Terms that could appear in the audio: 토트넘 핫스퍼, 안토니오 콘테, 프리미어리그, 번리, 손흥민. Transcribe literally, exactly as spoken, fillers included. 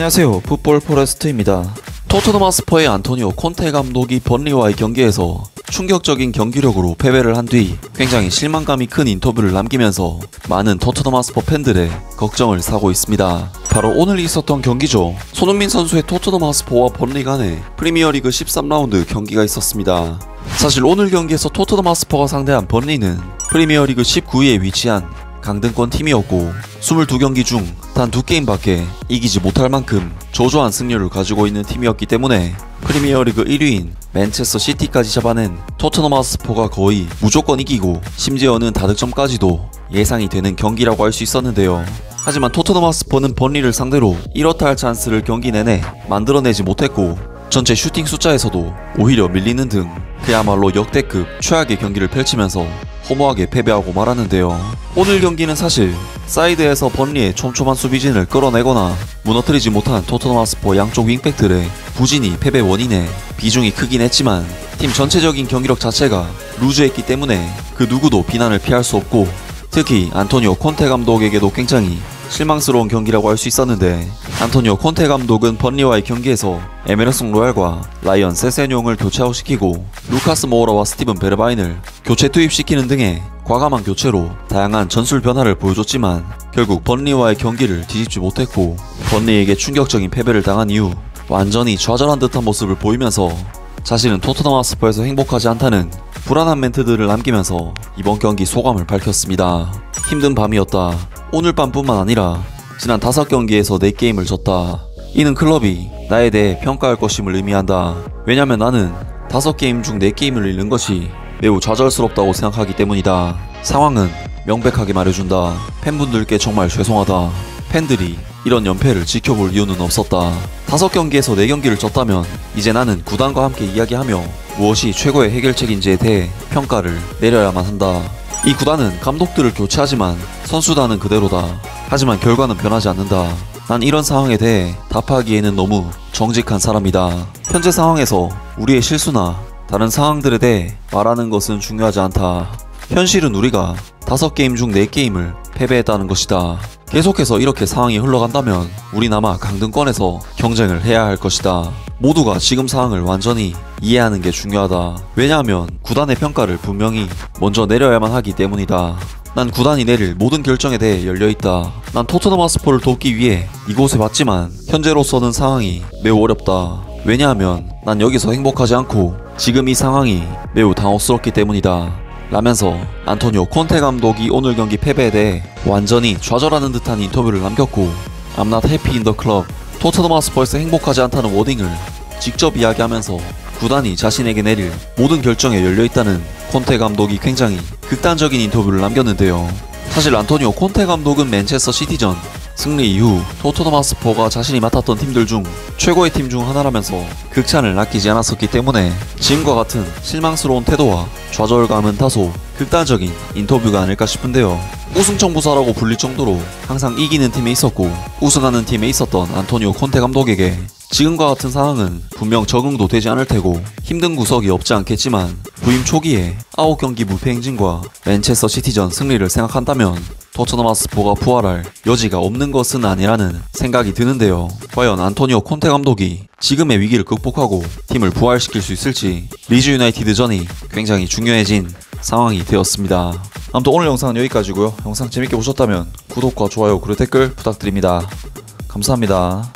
안녕하세요, 풋볼 포레스트입니다. 토트넘 핫스퍼의 안토니오 콘테 감독이 번리와의 경기에서 충격적인 경기력으로 패배를 한 뒤 굉장히 실망감이 큰 인터뷰를 남기면서 많은 토트넘 핫스퍼 팬들의 걱정을 사고 있습니다. 바로 오늘 있었던 경기죠. 손흥민 선수의 토트넘 핫스퍼와 번리 간의 프리미어리그 십삼 라운드 경기가 있었습니다. 사실 오늘 경기에서 토트넘 핫스퍼가 상대한 번리는 프리미어리그 십구 위에 위치한 강등권 팀이었고 이십이 경기 중 단 두 게임밖에 이기지 못할 만큼 저조한 승률을 가지고 있는 팀이었기 때문에 프리미어리그 일 위인 맨체스터 시티까지 잡아낸 토트넘 핫스퍼가 거의 무조건 이기고 심지어는 다득점까지도 예상이 되는 경기라고 할 수 있었는데요. 하지만 토트넘 핫스퍼는 번리를 상대로 일어탈 찬스를 경기 내내 만들어내지 못했고 전체 슈팅 숫자에서도 오히려 밀리는 등 그야말로 역대급 최악의 경기를 펼치면서 허무하게 패배하고 말았는데요. 오늘 경기는 사실 사이드에서 번리의 촘촘한 수비진을 끌어내거나 무너뜨리지 못한 토트넘 핫스퍼 양쪽 윙백들의 부진이 패배 원인에 비중이 크긴 했지만 팀 전체적인 경기력 자체가 루즈했기 때문에 그 누구도 비난을 피할 수 없고 특히 안토니오 콘테 감독에게도 굉장히 실망스러운 경기라고 할 수 있었는데 안토니오 콘테 감독은 번리와의 경기에서 에메르송 로얄과 라이언 세세뇽을 교체아웃시키고 루카스 모우라와 스티븐 베르바인을 교체 투입시키는 등의 과감한 교체로 다양한 전술 변화를 보여줬지만 결국 번리와의 경기를 뒤집지 못했고 번리에게 충격적인 패배를 당한 이후 완전히 좌절한 듯한 모습을 보이면서 자신은 토트넘 핫스퍼에서 행복하지 않다는 불안한 멘트들을 남기면서 이번 경기 소감을 밝혔습니다. 힘든 밤이었다. 오늘 밤뿐만 아니라 지난 다섯 경기에서 네 게임을 졌다. 이는 클럽이 나에 대해 평가할 것임을 의미한다. 왜냐면 나는 다섯 게임 중 네 게임을 잃는 것이 매우 좌절스럽다고 생각하기 때문이다. 상황은 명백하게 말해준다. 팬분들께 정말 죄송하다. 팬들이 이런 연패를 지켜볼 이유는 없었다. 다섯 경기에서 네 경기를 졌다면 이제 나는 구단과 함께 이야기하며 무엇이 최고의 해결책인지에 대해 평가를 내려야만 한다. 이 구단은 감독들을 교체하지만 선수단은 그대로다. 하지만 결과는 변하지 않는다. 난 이런 상황에 대해 답하기에는 너무 정직한 사람이다. 현재 상황에서 우리의 실수나 다른 상황들에 대해 말하는 것은 중요하지 않다. 현실은 우리가 다섯 게임 중 네 게임을 패배했다는 것이다. 계속해서 이렇게 상황이 흘러간다면 우리나마 강등권에서 경쟁을 해야 할 것이다. 모두가 지금 상황을 완전히 이해하는 게 중요하다. 왜냐하면 구단의 평가를 분명히 먼저 내려야만 하기 때문이다. 난 구단이 내릴 모든 결정에 대해 열려있다. 난 토트넘 핫스퍼를 돕기 위해 이곳에 왔지만 현재로서는 상황이 매우 어렵다. 왜냐하면 난 여기서 행복하지 않고 지금 이 상황이 매우 당혹스럽기 때문이다. 라면서 안토니오 콘테 감독이 오늘 경기 패배에 대해 완전히 좌절하는 듯한 인터뷰를 남겼고 I'm not happy in the club, 토트넘 핫스퍼에서 행복하지 않다는 워딩을 직접 이야기하면서 구단이 자신에게 내릴 모든 결정에 열려있다는 콘테 감독이 굉장히 극단적인 인터뷰를 남겼는데요. 사실 안토니오 콘테 감독은 맨체스터 시티전 승리 이후 토트넘 핫스퍼가 자신이 맡았던 팀들 중 최고의 팀 중 하나라면서 극찬을 아끼지 않았었기 때문에 지금과 같은 실망스러운 태도와 좌절감은 다소 극단적인 인터뷰가 아닐까 싶은데요. 우승청부사라고 불릴 정도로 항상 이기는 팀에 있었고 우승하는 팀에 있었던 안토니오 콘테 감독에게 지금과 같은 상황은 분명 적응도 되지 않을 테고 힘든 구석이 없지 않겠지만 부임 초기에 아홉 경기 무패 행진과 맨체스터 시티전 승리를 생각한다면 토트넘 핫스퍼가 부활할 여지가 없는 것은 아니라는 생각이 드는데요. 과연 안토니오 콘테 감독이 지금의 위기를 극복하고 팀을 부활시킬 수 있을지 리즈 유나이티드전이 굉장히 중요해진 상황이 되었습니다. 아무튼 오늘 영상은 여기까지고요. 영상 재밌게 보셨다면 구독과 좋아요 그리고 댓글 부탁드립니다. 감사합니다.